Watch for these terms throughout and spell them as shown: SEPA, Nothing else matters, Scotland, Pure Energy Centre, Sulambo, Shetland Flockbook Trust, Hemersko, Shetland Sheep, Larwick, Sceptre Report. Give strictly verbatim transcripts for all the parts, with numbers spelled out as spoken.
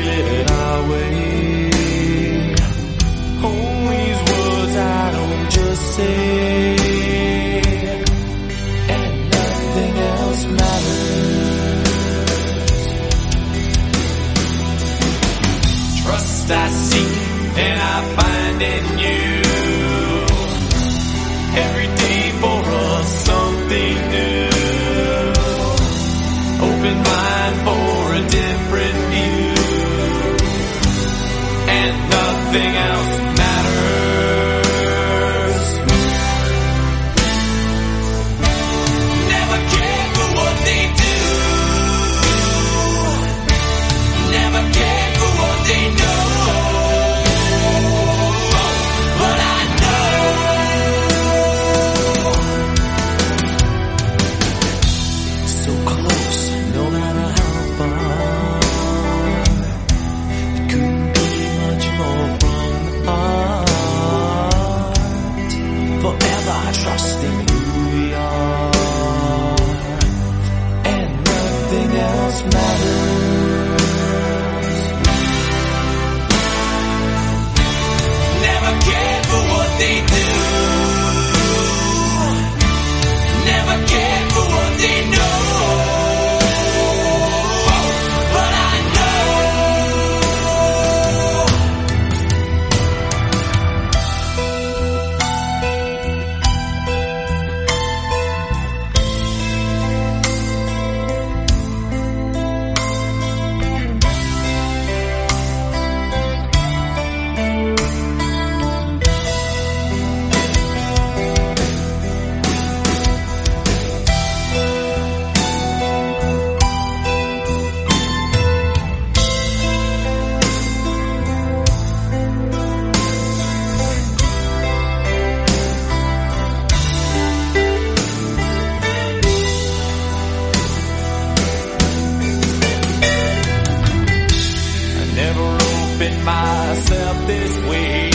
get our way. These words I don't just say, and nothing else matters. Trust I seek and I find in you. Every day for us something new. Open mind for a different view, and nothing else matters. Myself this way,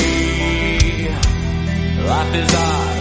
life is odd.